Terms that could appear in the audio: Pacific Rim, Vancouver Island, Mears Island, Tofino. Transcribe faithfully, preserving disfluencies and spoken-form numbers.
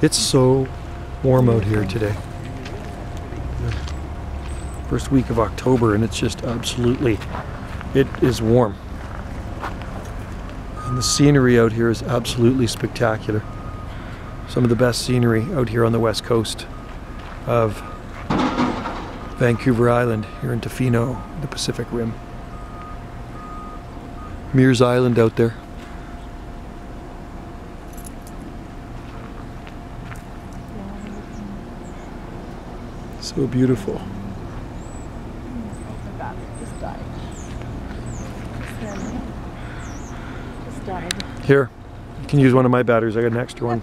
It's so warm out here today. First week of October and it's just absolutely, it is warm. And the scenery out here is absolutely spectacular. Some of the best scenery out here on the west coast of Vancouver Island, here in Tofino, the Pacific Rim. Mears Island out there. So beautiful. Here, you can use one of my batteries. I got an extra one.